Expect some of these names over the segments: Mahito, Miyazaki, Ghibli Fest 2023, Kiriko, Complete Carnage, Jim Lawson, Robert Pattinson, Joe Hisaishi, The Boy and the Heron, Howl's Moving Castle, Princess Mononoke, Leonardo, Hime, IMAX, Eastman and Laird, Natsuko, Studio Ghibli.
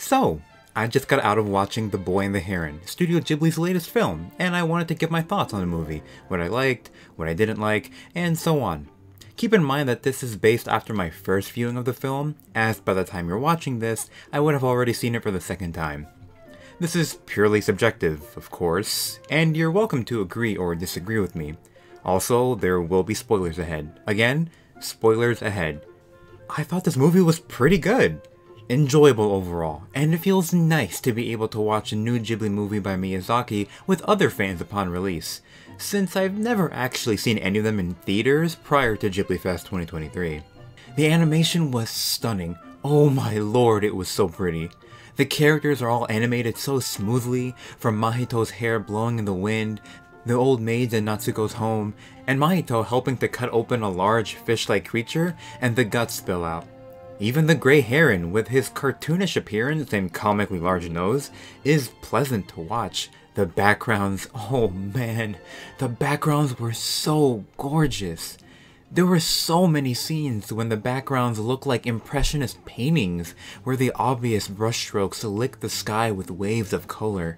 So, I just got out of watching The Boy and the Heron, Studio Ghibli's latest film, and I wanted to give my thoughts on the movie, what I liked, what I didn't like, and so on. Keep in mind that this is based after my first viewing of the film, as by the time you're watching this, I would have already seen it for the second time. This is purely subjective, of course, and you're welcome to agree or disagree with me. Also, there will be spoilers ahead. Again, spoilers ahead. I thought this movie was pretty good. Enjoyable overall, and it feels nice to be able to watch a new Ghibli movie by Miyazaki with other fans upon release, since I've never actually seen any of them in theaters prior to Ghibli Fest 2023. The animation was stunning. Oh my lord, it was so pretty. The characters are all animated so smoothly, from Mahito's hair blowing in the wind, the old maids in Natsuko's home, and Mahito helping to cut open a large fish-like creature and the guts spill out. Even the gray heron, with his cartoonish appearance and comically large nose, is pleasant to watch. The backgrounds, oh man, the backgrounds were so gorgeous. There were so many scenes when the backgrounds look like impressionist paintings, where the obvious brushstrokes lick the sky with waves of color.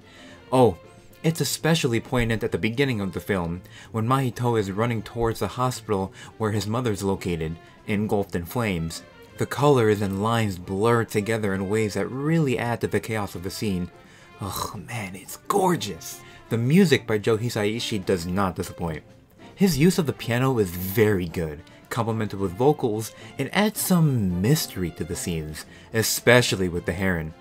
Oh, it's especially poignant at the beginning of the film, when Mahito is running towards the hospital where his mother's located, engulfed in flames. The colors and lines blur together in ways that really add to the chaos of the scene. Oh man, it's gorgeous! The music by Joe Hisaishi does not disappoint. His use of the piano is very good, complemented with vocals, and adds some mystery to the scenes, especially with the heron.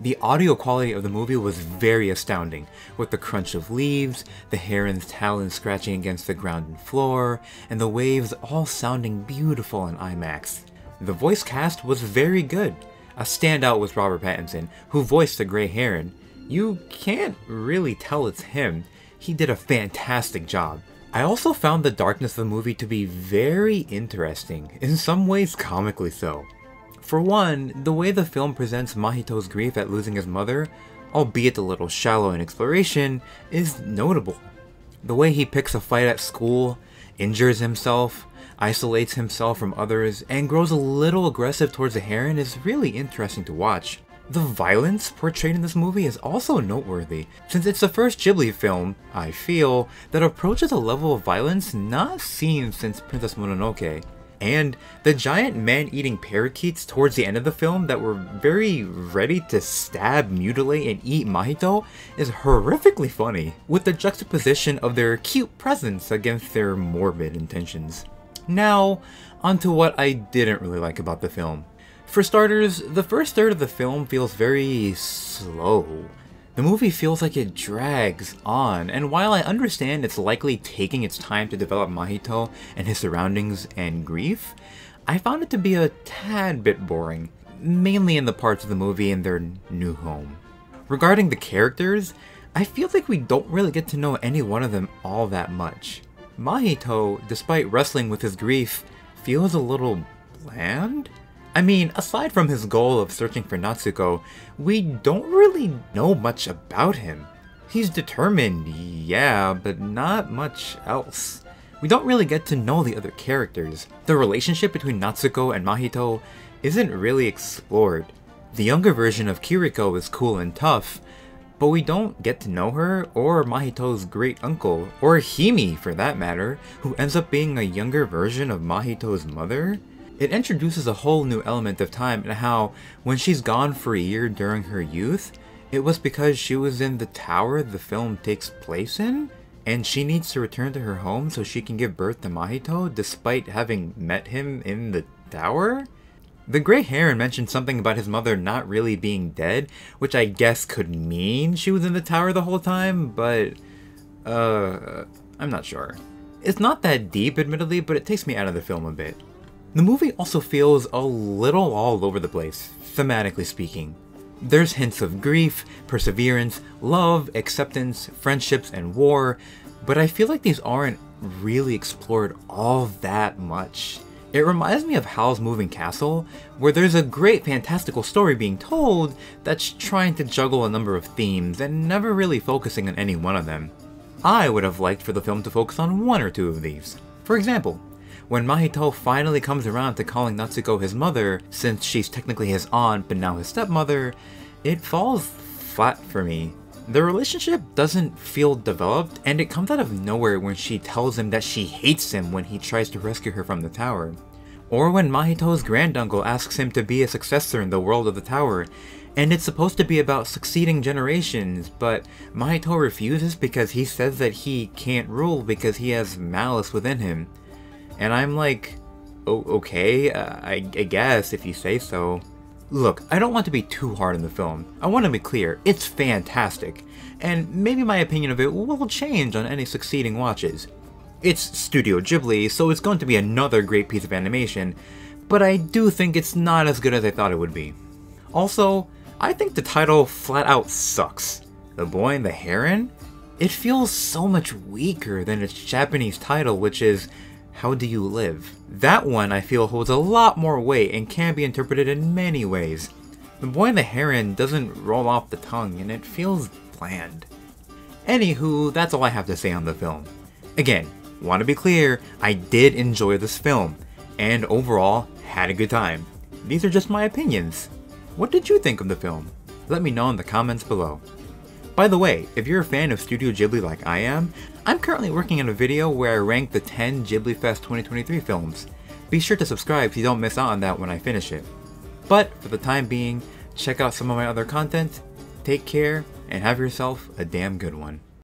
The audio quality of the movie was very astounding, with the crunch of leaves, the heron's talons scratching against the ground and floor, and the waves all sounding beautiful in IMAX. The voice cast was very good. A standout was Robert Pattinson, who voiced the gray heron. You can't really tell it's him. He did a fantastic job. I also found the darkness of the movie to be very interesting, in some ways comically so. For one, the way the film presents Mahito's grief at losing his mother, albeit a little shallow in exploration, is notable. The way he picks a fight at school, injures himself, isolates himself from others, and grows a little aggressive towards the heron is really interesting to watch. The violence portrayed in this movie is also noteworthy, since it's the first Ghibli film, I feel, that approaches a level of violence not seen since Princess Mononoke. And the giant man-eating parakeets towards the end of the film that were very ready to stab, mutilate, and eat Mahito is horrifically funny, with the juxtaposition of their cute presence against their morbid intentions. Now, onto what I didn't really like about the film. For starters, the first third of the film feels very slow. The movie feels like it drags on, and while I understand it's likely taking its time to develop Mahito and his surroundings and grief, I found it to be a tad bit boring, mainly in the parts of the movie in their new home. Regarding the characters, I feel like we don't really get to know any one of them all that much. Mahito, despite wrestling with his grief, feels a little bland? I mean, aside from his goal of searching for Natsuko, we don't really know much about him. He's determined, yeah, but not much else. We don't really get to know the other characters. The relationship between Natsuko and Mahito isn't really explored. The younger version of Kiriko is cool and tough, but we don't get to know her, or Mahito's great uncle, or Hime for that matter, who ends up being a younger version of Mahito's mother. It introduces a whole new element of time and how, when she's gone for a year during her youth, it was because she was in the tower the film takes place in, and she needs to return to her home so she can give birth to Mahito despite having met him in the tower? The gray heron mentioned something about his mother not really being dead, which I guess could mean she was in the tower the whole time, but I'm not sure. It's not that deep, admittedly, but it takes me out of the film a bit. The movie also feels a little all over the place, thematically speaking. There's hints of grief, perseverance, love, acceptance, friendships, and war, but I feel like these aren't really explored all that much. It reminds me of Howl's Moving Castle, where there's a great fantastical story being told that's trying to juggle a number of themes and never really focusing on any one of them. I would have liked for the film to focus on one or two of these. For example, when Mahito finally comes around to calling Natsuko his mother, since she's technically his aunt but now his stepmother, it falls flat for me. The relationship doesn't feel developed, and it comes out of nowhere when she tells him that she hates him when he tries to rescue her from the tower, or when Mahito's granduncle asks him to be a successor in the world of the tower, and it's supposed to be about succeeding generations, but Mahito refuses because he says that he can't rule because he has malice within him. And I'm like, oh, okay, I guess if you say so. Look, I don't want to be too hard on the film. I want to be clear, it's fantastic, and maybe my opinion of it will change on any succeeding watches. It's Studio Ghibli, so it's going to be another great piece of animation, but I do think it's not as good as I thought it would be. Also, I think the title flat out sucks. The Boy and the Heron? It feels so much weaker than its Japanese title, which is How Do You Live? That one I feel holds a lot more weight and can be interpreted in many ways. The Boy and the Heron doesn't roll off the tongue and it feels bland. Anywho, that's all I have to say on the film. Again, want to be clear, I did enjoy this film, and overall had a good time. These are just my opinions. What did you think of the film? Let me know in the comments below. By the way, if you're a fan of Studio Ghibli like I am, I'm currently working on a video where I rank the 10 Ghibli Fest 2023 films. Be sure to subscribe so you don't miss out on that when I finish it. But for the time being, check out some of my other content, take care, and have yourself a damn good one.